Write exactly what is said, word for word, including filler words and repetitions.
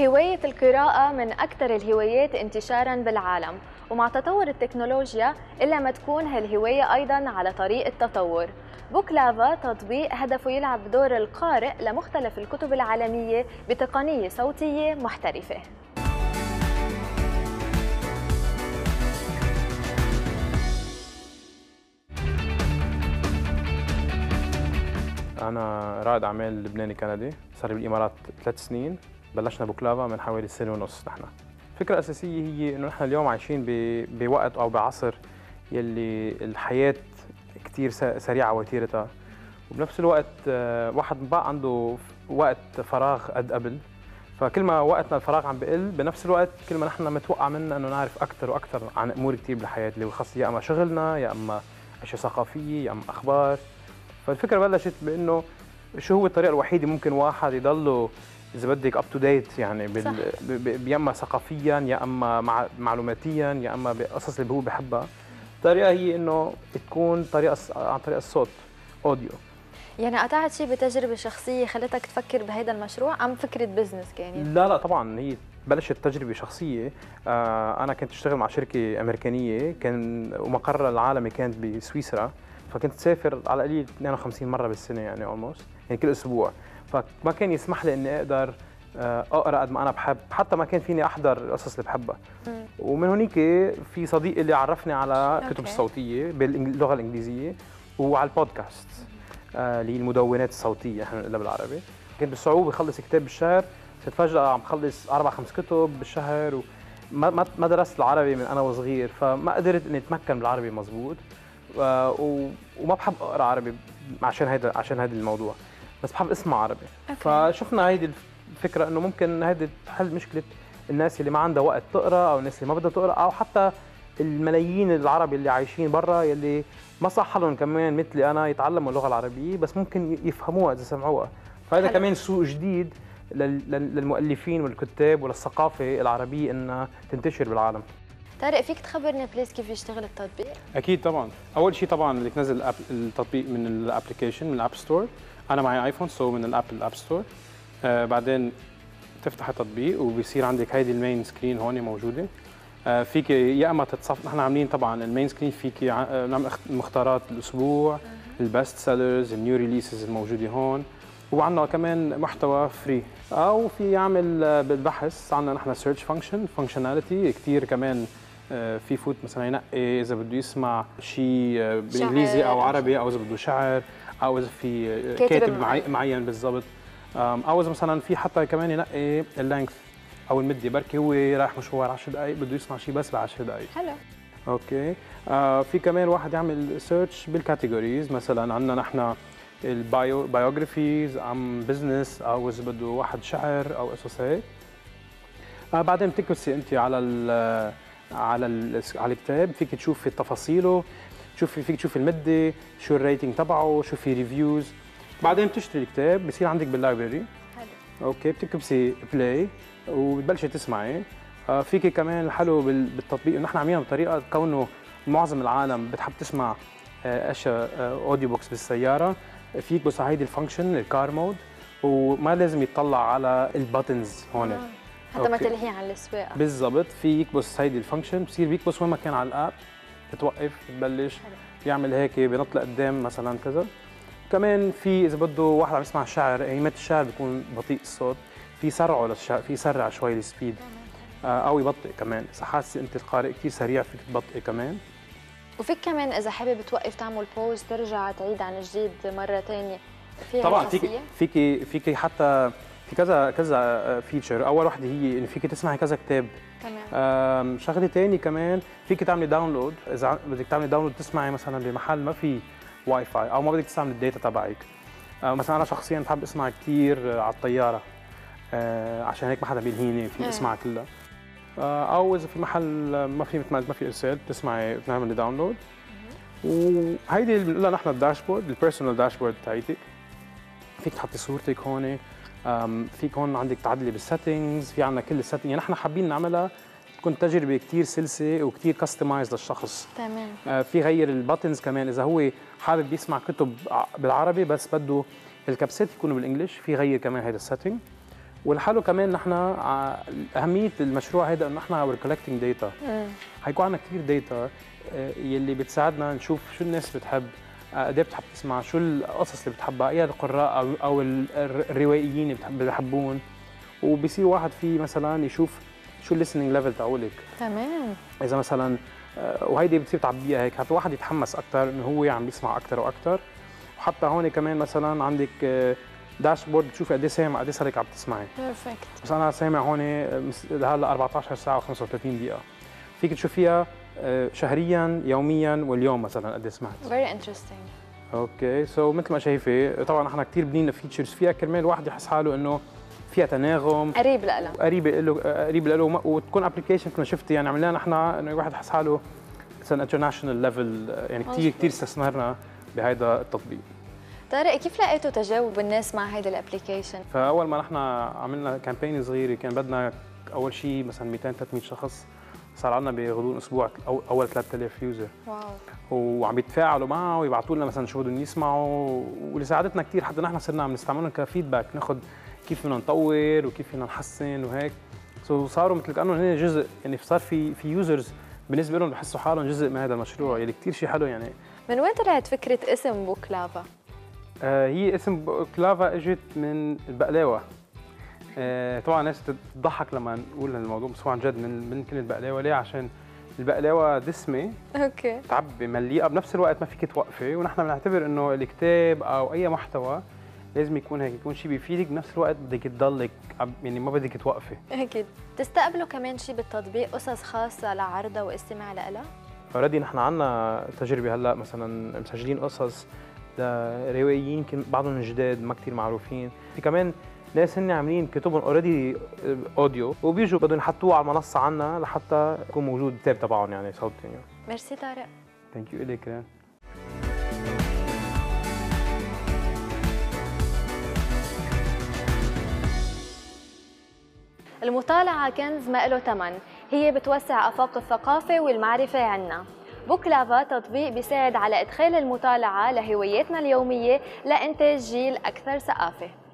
هواية القراءة من أكثر الهوايات انتشاراً بالعالم، ومع تطور التكنولوجيا إلا ما تكون هالهواية أيضاً على طريق التطور. بوكلافا تطبيق هدفه يلعب دور القارئ لمختلف الكتب العالمية بتقنية صوتية محترفة. أنا رائد أعمال لبناني كندي، صار لي بالإمارات ثلاث سنين. بلشنا بوكلافا من حوالي سنة ونص. نحن الفكرة الأساسية هي إنه نحن اليوم عايشين بوقت أو بعصر يلي الحياة كتير سريعة وتيرتها، وبنفس الوقت واحد بقى عنده وقت فراغ قد قبل. فكل ما وقتنا الفراغ عم بقل، بنفس الوقت كل ما نحن متوقع منا إنه نعرف أكثر وأكثر عن أمور كتير بالحياة اللي خاصة يا إما شغلنا يا إما أشياء ثقافية يا إما أخبار. فالفكرة بلشت بإنه شو هو الطريقة الوحيدة ممكن واحد يضله إذا بدك أب تو ديت، يعني يا إما ثقافياً يا إما مع معلوماتياً يا إما بقصص اللي هو بحبها. الطريقة هي إنه تكون طريقة عن طريق الصوت، أوديو. يعني قطعت شيء بتجربة شخصية خلتك تفكر بهذا المشروع أم فكرة بزنس كان؟ لا لا طبعاً هي بلشت تجربة شخصية. آه أنا كنت أشتغل مع شركة أمريكانية كان ومقرها العالمي كانت بسويسرا، فكنت سافر على القليل اثنين وخمسين مرة بالسنة، يعني أولموست يعني كل أسبوع. فما كان يسمح لي اني اقدر اقرا قد ما انا بحب، حتى ما كان فيني احضر القصص اللي بحبها. ومن هنيك في صديق اللي عرفني على كتب الصوتيه باللغه الانجليزيه وعلى البودكاست اللي المدونات الصوتيه احنا بنقولها بالعربي. كنت بالصعوبه بخلص كتاب بالشهر، صرت فجاه عم بخلص اربع خمس كتب بالشهر. وما ما درست العربي من انا وصغير، فما قدرت اني اتمكن بالعربي مزبوط، وما بحب اقرا عربي عشان هيدا عشان هذا الموضوع، بس بحب اسمع عربي. أوكي. فشفنا هيدي الفكره انه ممكن هيدي تحل مشكله الناس اللي ما عندها وقت تقرا او الناس اللي ما بدها تقرا او حتى الملايين العرب اللي عايشين برا يلي ما صح لهم كمان مثلي انا يتعلموا اللغه العربيه، بس ممكن يفهموها اذا سمعوها. فهذا كمان سوق جديد للمؤلفين والكتاب وللثقافه العربيه انها تنتشر بالعالم. طارق، فيك تخبرنا بليز كيف يشتغل التطبيق؟ اكيد طبعا. اول شيء طبعا بدك تنزل التطبيق من الابلكيشن من الاب ستور. أنا معي آيفون سو من الأب الأب ستور. آه بعدين تفتح التطبيق وبيصير عندك هيدي المين سكرين هون موجودة. آه فيك يا إما تتصفح، نحن عاملين طبعاً المين سكرين فيك نعمل مختارات الأسبوع، البست سيلرز، النيو ريليسز الموجودة هون، وعندنا كمان محتوى فري. أو في يعمل بالبحث عندنا نحن سيرش فانكشن فانكشناليتي كثير كمان. آه في فوت مثلا ينقي إذا بده يسمع شيء بالإنجليزي أو عربي أو إذا بده شعر او اذا في كاتب معين بالضبط، او اذا مثلا في حتى كمان ينقي اللينث او المده، بركي هو رايح مشوار عشر دقائق بده يسمع شيء بس ب عشر دقائق. حلو. اوكي. آه في كمان واحد يعمل سيرش بالكاتيجوريز، مثلا عندنا نحن البايو بايوغرافيز عم بزنس او اذا بده واحد شعر او قصص هيك. آه بعدين بتكبسي انت على ال على ال على الكتاب، فيك تشوفي تفاصيله، شوفي فيك تشوفي المده، شو الريتنج تبعه، شوفي ريفيوز. بعدين بتشتري الكتاب بصير عندك باللايبرري. حلو. اوكي. بتكبسي بلاي وبتبلشي تسمعي. آه فيك كمان الحلو بالتطبيق نحن عاملينه بطريقه كونه معظم العالم بتحب تسمع آه اشياء آه اوديو بوكس بالسياره، فيك بس هيدي الفانكشن الكار مود وما لازم يطلع على الباتنز هون. آه. حتى ما تلهي عن السواقه. بالضبط. فيك بس هيدي الفانكشن بصير بيك بس وين ما كان على الاب بتوقف بتبلش يعمل هيك بنطلق قدام مثلا كذا. كمان في اذا بده واحد عم يسمع شعر، ايمت الشعر بيكون بطيء الصوت، في سرعه للشعر، في سرع شوي السبيد او يبطئ كمان اذا حاسه انت القارئ كثير سريع فيك تبطئي كمان. وفيك كمان اذا حابب توقف تعمل بوز ترجع تعيد عن جديد مره ثانيه. طبعا فيك فيك فيك حتى في كذا كذا فيتشر. اول وحده هي انه فيك تسمعي كذا كتاب. تمام. شغله ثانيه كمان فيك تعملي داونلود، اذا بدك تعملي داونلود تسمعي مثلا بمحل ما في واي فاي او ما بدك تستعمل الداتا تبعك. مثلا انا شخصيا بحب اسمع كثير على الطياره، عشان هيك ما حدا بيلهيني فيني اسمعها كلها. او اذا في محل ما في مثل ما في ارسال بتسمعي بتعملي داونلود. وهيدي اللي بنقولها نحن الداشبورد، البيرسونال داشبورد تاعتك. فيك تحطي صورتك هون، فيك هون عندك تعدلي بالسيتنجز، في عندنا كل السيتنجز. يعني نحن حابين نعملها تكون تجربه كثير سلسه وكثير كاستمايز للشخص. تمام. آه في غير الباتنز كمان اذا هو حابب يسمع كتب بالعربي بس بده الكبسات يكونوا بالانجلش، في غير كمان هذا السيتنج. والحلو كمان نحن اهميه المشروع هذا انه نحن وير كولكتنج داتا، حيكون عندنا كثير داتا يلي بتساعدنا نشوف شو الناس بتحب، قد ايه بتحب تسمع، شو القصص اللي بتحبها، ايه القراء او او الروائيين اللي بيحبون، وبصير واحد فيه مثلا يشوف شو الليسننج ليفل تاعولك. تمام. اذا مثلا وهيدي بتصير تعبيها هيك، حتى الواحد يتحمس اكثر انه هو عم بيسمع اكثر واكثر، وحتى هون كمان مثلا عندك داشبورد بتشوفي قد ايه سامع، قد ايه صار لك عم تسمعي. بيرفكت. بس انا سامع هون هلا أربعطعش ساعة وخمسة وثلاثين دقيقة. فيك تشوفيها شهريا، يوميا، واليوم مثلا قد ايه سمعت. فيري انترستينج. اوكي، سو مثل ما شايفه طبعا احنا كثير بنينا فيتشرز فيها كرمال الواحد يحس حاله انه فيها تناغم قريب لإله قريب له قريب له وتكون ابلكيشن مثل ما شفتي يعني عملناها نحن انه الواحد يحس حاله انترناشونال ليفل، يعني كثير كثير استثمرنا بهذا التطبيق. طارق، كيف لقيتوا تجاوب الناس مع هيدا الابلكيشن؟ فاول ما نحن عملنا كامبين صغيره كان بدنا اول شيء مثلا مئتين ثلاثمئة شخص، صار عندنا بغضون اسبوع اول ثلاثة آلاف يوزر. واو. وعم يتفاعلوا معه ويبعثوا لنا مثلا شو بدهم يسمعوا، واللي ساعدتنا كثير حتى نحن صرنا عم نستعملهم كفيدباك، ناخذ كيف بدنا نطور وكيف بدنا نحسن وهيك، سو صاروا مثل كانه هن جزء، يعني صار في في يوزرز بالنسبه لهم بحسوا حالهم جزء من هذا المشروع، يلي كثير شيء حلو يعني. من وين طلعت فكره اسم بوكلافا؟ آه هي اسم بوكلافا اجت من البقلاوه. آه طبعا الناس بتضحك لما نقول الموضوع، بس هو عن جد من من كلمه بقلاوه. ليه؟ عشان البقلاوه دسمه، اوكي، تعبي، مليئه، بنفس الوقت ما فيك توقفي، ونحن بنعتبر انه الكتاب او اي محتوى لازم يكون هيك، يكون شيء بيفيدك بنفس الوقت بدك تضلك، يعني ما بدك توقفي. اكيد. تستقبلوا كمان شيء بالتطبيق، قصص خاصه لعرضها واستماع لها؟ اوريدي نحن عندنا تجربه هلا مثلا مسجلين قصص لروائيين يمكن بعضهم جداد ما كثير معروفين، في كمان ناس هن عاملين كتبهم اوريدي اوديو وبيجوا بدهم يحطوه على المنصه عنا لحتى يكون موجود الكتاب تبعهم يعني صوتي يعني. ميرسي طارق. ثانك يو الك ران. المطالعة كنز ما له ثمن، هي بتوسع آفاق الثقافة والمعرفة عنا. بوكلافا تطبيق بيساعد على إدخال المطالعة لهواياتنا اليومية لإنتاج جيل أكثر ثقافة.